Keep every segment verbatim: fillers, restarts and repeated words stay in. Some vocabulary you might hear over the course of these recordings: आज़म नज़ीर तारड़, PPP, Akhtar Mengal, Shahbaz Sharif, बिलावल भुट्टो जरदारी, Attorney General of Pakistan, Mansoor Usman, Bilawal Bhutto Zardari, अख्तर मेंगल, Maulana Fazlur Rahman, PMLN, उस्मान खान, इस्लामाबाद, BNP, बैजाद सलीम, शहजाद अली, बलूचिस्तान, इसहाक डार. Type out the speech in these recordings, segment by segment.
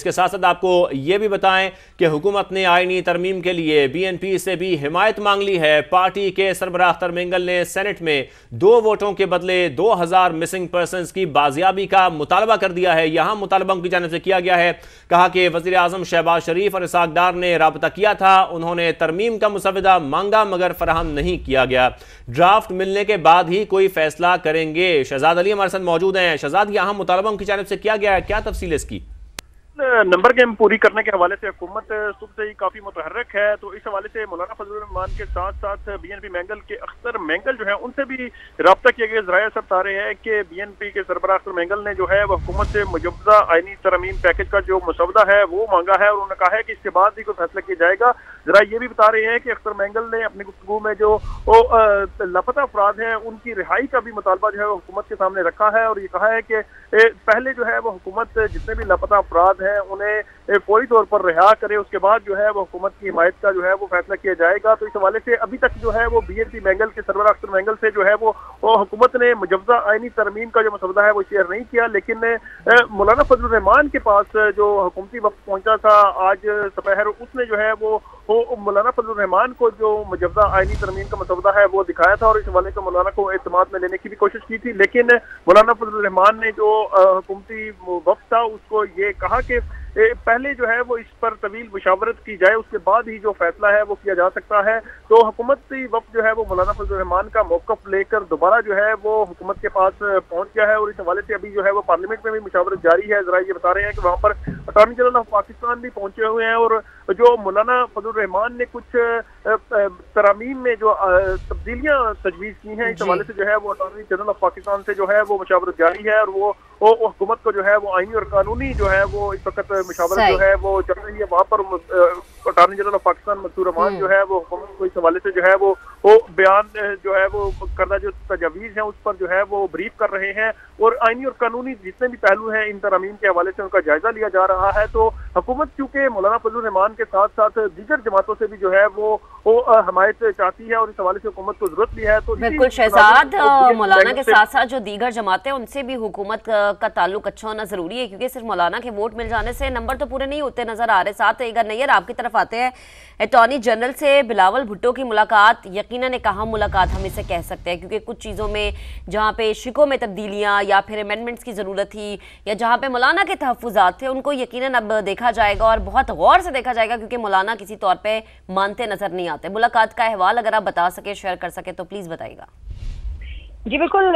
इसके साथ साथ आपको यह भी बताएं कि हुकूमत ने आइनी तरमीम के लिए बीएनपी से भी हिमायत मांग ली है। पार्टी के सरबराह अख्तर मेंगल ने सेनेट में दो वोटों के बदले दो हज़ार मिसिंग पर्संस की बाजियाबी का मुतालबा कर दिया है। यहां मुतालबा उनकी जानिब से किया गया है। कहा कि वजीर आजम शहबाज शरीफ और इसहाक डार ने राबता किया था, उन्होंने तरमीम का मुसवदा मांगा मगर फराहम नहीं किया गया। ड्राफ्ट मिलने के बाद ही कोई फैसला करेंगे। शहजाद अली हमारे साथ मौजूद हैं। शहजाद, यहां मुतालबा उनकी जानिब से किया गया है, क्या तफसील इसकी? नंबर गेम पूरी करने के हवाले से हुकूमत सुबह से ही काफी मुतहर्रक है, तो इस हवाले से मौलाना फजलुर रहमान के साथ साथ बीएनपी मेंगल के अख्तर मेंगल जो है उनसे भी रब्ता किए गए। जराये सब बता रहे हैं कि बीएनपी के सरबराह अख्तर मेंगल ने जो है वह हुकूमत से मुजवजा आइनी तरमीम पैकेज का जो मसौदा है वो मांगा है और उन्होंने कहा है कि इसके बाद भी कोई फैसला किया जाएगा। जरा ये भी बता रहे हैं कि अख्तर मेंगल ने अपनी गुफ्तगू में जो लापता अफराद हैं उनकी रिहाई का भी मुतालबा जो है वो हुकूमत के सामने रखा है और ये कहा है कि पहले जो है वो हुकूमत जितने भी लापता अफराद हैं उन्हें फौरी तौर पर रिहा करे, उसके बाद जो है वो हुकूमत की हिमायत का जो है वो फैसला किया जाएगा। तो इस हवाले से अभी तक जो है वो बीएनपी मेंगल के सरबराह अख्तर मेंगल से जो है वो हुकूमत ने मुजवजा आइनी तरमीम का जो मसौदा है वो शेयर नहीं किया, लेकिन मौलाना फजलुर रहमान के पास जो हुकूमती वक्त पहुंचा था आज दोपहर उसने जो है वो तो मौलाना फजलुर रहमान को जो मुजवजा आइनी तरमीम का मसौदा है वो दिखाया था और इस हवाले को मौलाना को एतमाद में लेने की भी कोशिश की थी, लेकिन मौलाना फजलुर रहमान ने जो हुकूमती वक्त था उसको ये कहा कि पहले जो है वो इस पर तवील मुशावरत की जाए, उसके बाद ही जो फैसला है वो किया जा सकता है। तो हुकूमती वक्त जो है वो मौलाना फजलुर रहमान का मौकफ लेकर दोबारा जो है वो हुकूमत के पास पहुंच गया है और इस हवाले से अभी जो है वो पार्लियामेंट में भी मुशावरत जारी है। जरा ये बता रहे हैं कि वहाँ पर अटॉर्नी जनरल ऑफ पाकिस्तान भी पहुंचे हुए हैं और जो मौलाना फजलुर रहमान ने कुछ तरामीम में जो तब्दीलियां तजवीज़ की हैं इस हवाले से जो है वो अटॉर्नी जनरल ऑफ पाकिस्तान से जो है वो मुशावरत जारी है और वो हुकूमत को जो है वो आईनी और कानूनी जो है वो इस वक्त मुशावरत जो है वो चल रही है। वहाँ पर attorney general of Pakistan Mansoor Usman जो है वो हुकूमत को इस हवाले से जो है वो वो बयान जो है वो करना जो तजावीज़ हैं उस पर जो है वो ब्रीफ कर रहे हैं और आईनी और कानूनी जितने भी पहलू हैं इन तरामीम के हवाले से उनका जायजा लिया जा रहा है। तो हुकूमत चूंकि मौलाना फजलुर रहमान के साथ साथ दीगर जमातों से भी जो है वो वो हमायत चाहती है और इस हवाले से हुकूमत को जरूरत भी है। तो बिल्कुल शहजाद, मौलाना के साथ साथ जो दीगर जमातें उनसे भी हुकूमत का ताल्लुक अच्छा होना जरूरी है, क्योंकि सिर्फ मौलाना के वोट मिल जाने से नंबर तो पूरे नहीं होते नजर आ रहे। साथ अगर नैयर आपकी तरफ आते हैं, अटॉर्नी जनरल से बिलावल भुट्टो की मुलाकात यकीनन कहाँ मुलाकात हम इसे कह सकते हैं, क्योंकि कुछ चीज़ों में जहाँ पे शिकों में तब्दीलियाँ या फिर अमेंडमेंट्स की ज़रूरत थी या जहाँ पे मौलाना के तहफ़्फ़ुज़ात थे उनको यकीनन अब देखा जाएगा और बहुत गौर से देखा जाएगा, क्योंकि मौलाना किसी तौर पे मानते नज़र नहीं आते। मुलाकात का अहवाल अगर आप बता सके, शेयर कर सके तो प्लीज़ बताइएगा। जी बिल्कुल,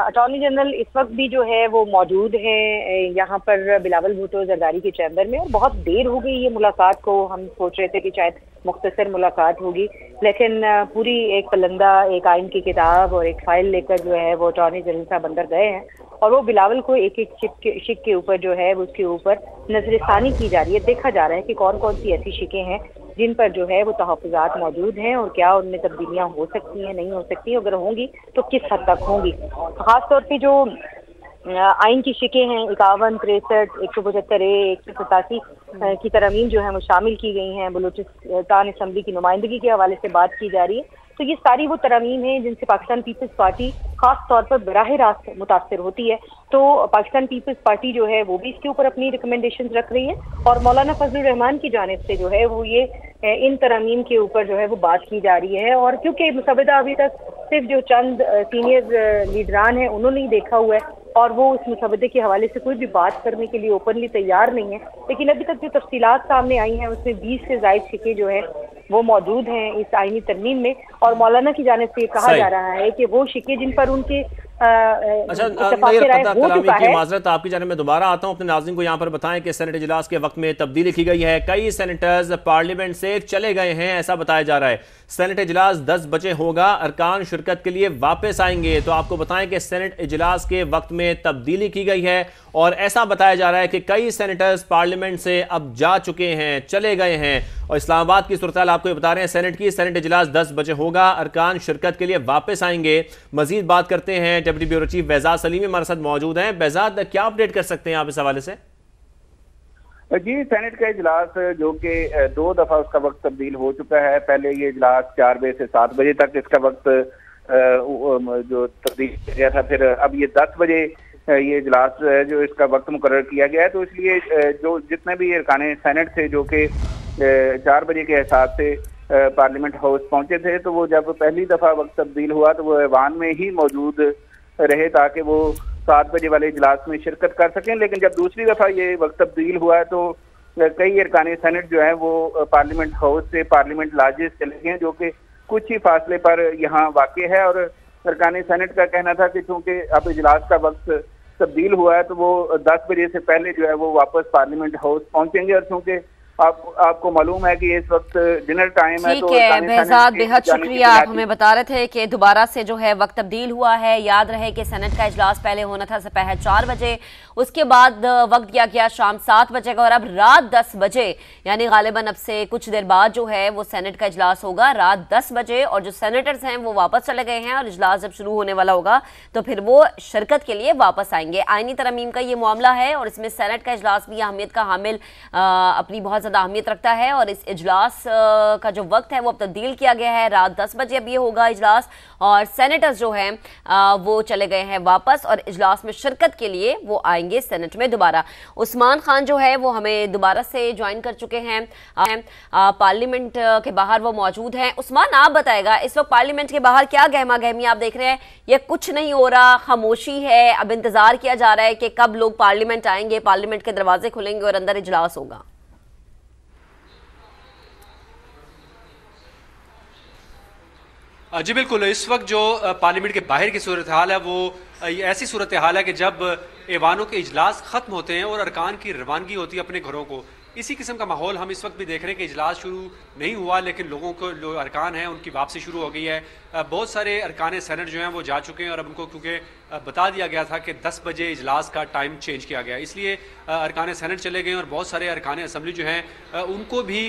अटॉर्नी जनरल इस वक्त भी जो है वो मौजूद हैं यहाँ पर बिलावल भुट्टो जरदारी के चैम्बर में और बहुत देर हो गई ये मुलाकात को। हम सोच रहे थे कि शायद मुख्तसर मुलाकात होगी, लेकिन पूरी एक पलंदा, एक आइन की किताब और एक फाइल लेकर जो है वो अटॉर्नी जनरल साहब अंदर गए हैं और वो बिलावल को एक एक शिक के शिक के ऊपर जो है उसके ऊपर नजरसानी की जा रही है। देखा जा रहा है कि कौन कौन सी ऐसी शिकें हैं जिन पर जो है वो तहफ़्फ़ुज़ात मौजूद हैं और क्या उनमें तब्दीलियाँ हो सकती हैं, नहीं हो सकती, अगर होंगी तो किस हद तक होंगी। खासतौर पर जो आइन की शिकें हैं इक्यावन, तिरसठ, एक सौ पचहत्तर ए, एक सौ सतासी की तरमीम जो है वो शामिल की गई हैं। बलूचिस्तान असम्बली की नुमाइंदगी के हवाले से बात की जा रही है। तो ये सारी वो तरमीम हैं जिनसे पाकिस्तान पीपल्स पार्टी खास तौर पर बराह रास्त मुतासर होती है। तो पाकिस्तान पीपल्स पार्टी जो है वो भी इसके ऊपर अपनी रिकमेंडेशन रख रही है और मौलाना फजलुर रहमान की जानिब से जो है वो ये इन तरमीम के ऊपर जो है वो बात की जा रही है। और क्योंकि मुसवदा अभी तक सिर्फ जो चंद सीनियर लीडरान हैं उन्होंने ही देखा हुआ है और वो उस मुसवदे के हवाले से कोई भी बात करने के लिए ओपनली तैयार नहीं है, लेकिन अभी तक जो तफसीलात सामने आई हैं उसमें बीस से ज़ायद शिकें जो है वो मौजूद हैं इस आइनी तरमीम में और मौलाना की जानिब से कहा जा रहा है कि वो शिकें जिन पर उनके अच्छा, माजरत आपकी जानिब में दोबारा आता हूँ। अपने नाज़रीन को यहाँ पर बताएं कि सेनेट इजलास के वक्त में तब्दीली की गई है, कई सेनेटर्स पार्लियामेंट से चले गए हैं ऐसा बताया जा रहा है। सेनेट इजलास दस बजे होगा, अरकान शिरकत के लिए वापस आएंगे। तो आपको बताएं कि सेनेट इजलास के वक्त में तब्दीली की गई है और ऐसा बताया जा रहा है कि कई सेनेटर्स पार्लियामेंट से अब जा चुके हैं, चले गए हैं और इस्लामाबाद की सूरत हाल आपको ये बता रहे हैं। सेनेट की सेनेट इजलास दस बजे होगा, अरकान शिरकत के लिए वापस आएंगे। मजीद बात करते हैं, deputy bureau chief बैजाद सलीम हमारे साथ मौजूद हैं। बैजाद, क्या अपडेट कर सकते हैं आप इस हवाले से? जी, सेनेट का इजलास जो कि दो दफा उसका वक्त तब्दील हो चुका है। पहले ये इजलास चार बजे से सात बजे तक इसका वक्त जो तब्दील किया गया था, फिर अब ये दस बजे ये इजलास जो है जो इसका वक्त मुकर्रर किया गया है, तो इसलिए जो जितने भी अरकान सेनेट थे जो कि चार बजे के हिसाब से पार्लियामेंट हाउस पहुंचे थे, तो वो जब पहली दफ़ा वक्त तब्दील हुआ तो वो ऐवान में ही मौजूद रहे ताकि वो सात बजे वाले इजलास में शिरकत कर सकें। लेकिन जब दूसरी दफ़ा ये वक्त तब्दील हुआ तो कई अरकान सेनेट जो है वो पार्लियामेंट हाउस से पार्लियामेंट लाजेस चले गए जो कि कुछ ही फासले पर यहाँ वाक़ है। और अरकान सेनेट का कहना था कि चूँकि अब इजलास का वक्त तब्दील हुआ है तो वो दस बजे से पहले जो है वो वापस पार्लियामेंट हाउस पहुँचेंगे, और चूँकि आप आपको मालूम है कि इस वक्त डिनर टाइम है। ठीक है बेहद बेहद शुक्रिया, आप हमें बता रहे थे कि दोबारा से जो है वक्त तब्दील हुआ है। याद रहे कि सेनेट का इजलास पहले होना था दोपहर चार बजे, उसके बाद वक्त दिया गया शाम सात बजे का, और अब रात दस बजे यानी गालिबन अब से कुछ देर बाद जो है वो सेनेट का इजलास होगा रात दस बजे, और जो सेनेटर्स हैं वो वापस चले गए हैं और इजलास जब शुरू होने वाला होगा तो फिर वो शिरकत के लिए वापस आएंगे। आइनी तरमीम का ये मामला है और इसमें सेनेट का इजलास भी अहमियत का हामिल अपनी बहुत अहमियत रखता है, और इस इजलास का जो वक्त है वो अब तब्दील किया गया है, रात दस बजे अब ये होगा इजलास, और सेनेटर्स जो हैं वो चले गए हैं वापस और इजलास में शिरकत के लिए वो आएंगे सेनेट में दोबारा। उस्मान खान जो है वो हमें दोबारा से ज्वाइन कर चुके हैं, पार्लियामेंट के बाहर वो मौजूद हैं। उस्मान, आप बताएगा इस वक्त पार्लियामेंट के बाहर क्या गहमा गहमी आप देख रहे हैं? यह कुछ नहीं हो रहा, खामोशी है, अब इंतजार किया जा रहा है कि कब लोग पार्लियामेंट आएंगे, पार्लियामेंट के दरवाजे खुलेंगे और अंदर इजलास होगा। जी बिल्कुल, इस वक्त जो पार्लियामेंट के बाहर की सूरत हाल है वो ऐसी सूरत हाल है कि जब ऐवानों के इजलास ख़त्म होते हैं और अरकान की रवानगी होती है अपने घरों को, इसी किस्म का माहौल हम इस वक्त भी देख रहे हैं कि इजलास शुरू नहीं हुआ लेकिन लोगों को जो अरकान हैं उनकी वापसी शुरू हो गई है। बहुत सारे अरकान सेनेट जो हैं वो जा चुके हैं और अब उनको क्योंकि बता दिया गया था कि दस बजे इजलास का टाइम चेंज किया गया, इसलिए अरकान सेनेट चले गए और बहुत सारे अरकान असम्बली जो हैं उनको भी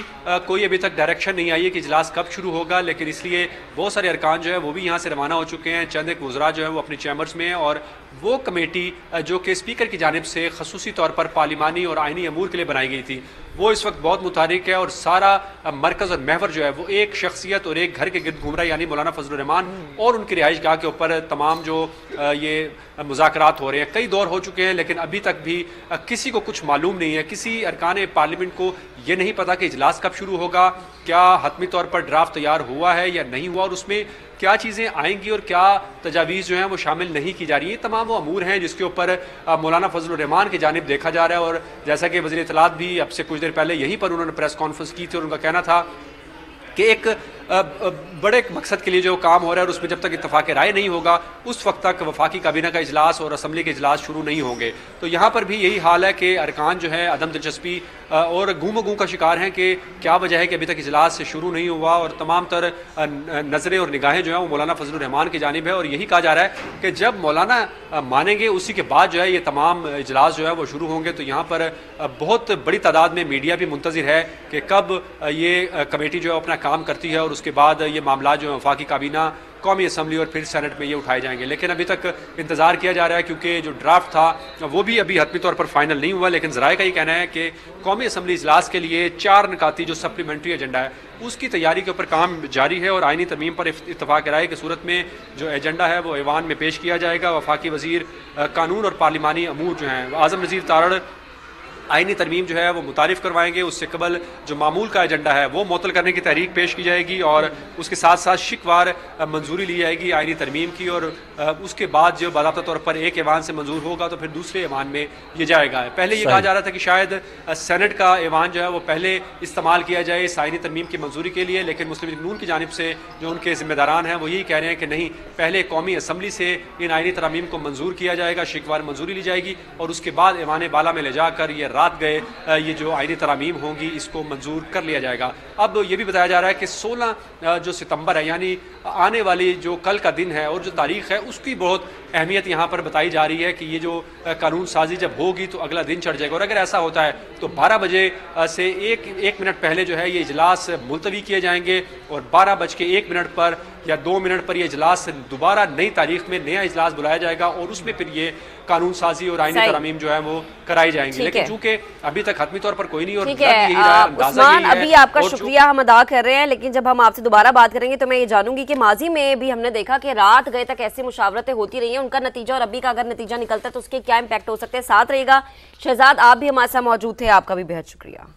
कोई अभी तक डायरेक्शन नहीं आई है कि इजलास कब शुरू होगा, लेकिन इसलिए बहुत सारे अरकान जो है वो भी यहाँ से रवाना हो चुके हैं। चंद एक वज़रा जो है वो अपने चैम्बर्स में हैं और वो कमेटी जो कि स्पीकर की जानिब से खसूसी तौर पर पार्लिमानी और आइनी अमूर के लिए बनाई गई थी वो इस वक्त बहुत मुतारिक है, और सारा मरकज़ और महवर जो है वो एक शख्सियत और एक घर के गिरद घूम रहा है, यानी मौलाना फजलुर रहमान और उनकी रिहाइशगाह के ऊपर तमाम जो ये मुज़ाकरात हो रहे हैं। कई दौर हो चुके हैं लेकिन अभी तक भी किसी को कुछ मालूम नहीं है, किसी अरकान पार्लियामेंट को ये नहीं पता कि इजलास कब शुरू होगा, क्या हतमी तौर पर ड्राफ्ट तैयार हुआ है या नहीं हुआ और उसमें क्या चीज़ें आएंगी और क्या तजावीज़ जो हैं वो शामिल नहीं की जा रही है। तमाम वो अमूर हैं जिसके ऊपर मौलाना फजलुर रहमान की जानिब देखा जा रहा है, और जैसा कि वज़ीर इत्तलाआत भी अब से कुछ देर पहले यहीं पर उन्होंने प्रेस कॉन्फ्रेंस की थी और उनका कहना था कि एक बड़े मकसद के लिए जो काम हो रहा है और उसमें जब तक इतफाक राय नहीं होगा उस वक्त तक वफाकी काबीना का इजलास और असम्बली के इजलास शुरू नहीं होंगे। तो यहाँ पर भी यही हाल है कि अरकान जो है अदम दिलचस्पी और गूम गूँ का शिकार हैं कि क्या वजह है कि अभी तक इजलास शुरू नहीं हुआ, और तमाम तर नज़रें और निगाहें जो हैं वो मौलाना फजलुर रहमान की जानिब है और यही कहा जा रहा है कि जब मौलाना मानेंगे उसी के बाद जो है ये तमाम इजलास जो है वो शुरू होंगे। तो यहाँ पर बहुत बड़ी तादाद में मीडिया भी मुंतज़िर है कि कब ये कमेटी जो है अपना काम करती है और उसके बाद ये मामला जो है वफाकी काबीना, कौमी असम्बली और फिर सेनेट में ये उठाए जाएंगे। लेकिन अभी तक इंतज़ार किया जा रहा है क्योंकि जो ड्राफ्ट था वो भी अभी हतमी तौर पर फाइनल नहीं हुआ, लेकिन ज़राए का ये कहना है कि कौमी असम्बली इजलास के लिए चार नकाती जो सप्लीमेंट्री एजेंडा है उसकी तैयारी के ऊपर काम जारी है और आइनी तरमीम पर इतफाक़ राय की सूरत में जो एजेंडा है वो ऐवान में पेश किया जाएगा। वफाकी वज़ीर कानून और पार्लिमानी अमूर जो हैं आज़म नज़ीर तारड़ आइनी तरमीम जो है वो मुतारिफ़ करवाएंगे, उससे कबल जो मामूल का एजेंडा है वो मुतल करने की तहरीक पेश की जाएगी और उसके साथ साथ शिकवार मंजूरी ली जाएगी आइनी तरमीम की, और उसके बाद जो बाज़ाब्ता तौर पर एक ऐवान से मंजूर होगा तो फिर दूसरे ऐवान में ये जाएगा। पहले ये कहा जा रहा था कि शायद सेनेट का ऐवान जो है वो पहले इस्तेमाल किया जाए इस आइनी तरमीम की मंजूरी के लिए, लेकिन मुस्लिम लीग नून की जानिब से जो उनके ज़िम्मेदारान हैं वो यही कह रहे हैं कि नहीं, पहले कौमी असम्बली से इन आइनी तरमीम को मंजूर किया जाएगा, शिकवार मंजूरी ली जाएगी और उसके बाद ऐवान बाला में ले जाकर ये रात गए ये जो आइनी तरामीम होंगी इसको मंजूर कर लिया जाएगा। अब ये भी बताया जा रहा है कि सोलह जो सितंबर है यानी आने वाली जो कल का दिन है और जो तारीख़ है उसकी बहुत अहमियत यहाँ पर बताई जा रही है कि ये जो कानून साजी जब होगी तो अगला दिन चढ़ जाएगा, और अगर ऐसा होता है तो बारह बजे से एक एक मिनट पहले जो है ये इजलास मुलतवी किए जाएंगे और बारह बज के एक मिनट पर या दो मिनट पर यह इजलास दोबारा नई तारीख में नया इजलास बुलाया जाएगा और उसमें फिर ये कानून साजी और आइनी तरामीम जो है वो कराई जाएंगी, लेकिन चूंकि अभी तक हतमी तौर पर कोई नहीं। और उस्मान, अभी आपका शुक्रिया हम अदा कर रहे हैं, लेकिन जब हम आपसे दोबारा बात करेंगे तो मैं ये जानूंगी कि माजी में भी हमने देखा कि रात गए तक ऐसी मुशावरतें होती रही हैं, उनका नतीजा और अभी का अगर नतीजा निकलता है तो उसके क्या इम्पैक्ट हो सकते हैं। साथ रहेगा शहजाद, आप भी हमारे साथ मौजूद थे, आपका भी बेहद शुक्रिया।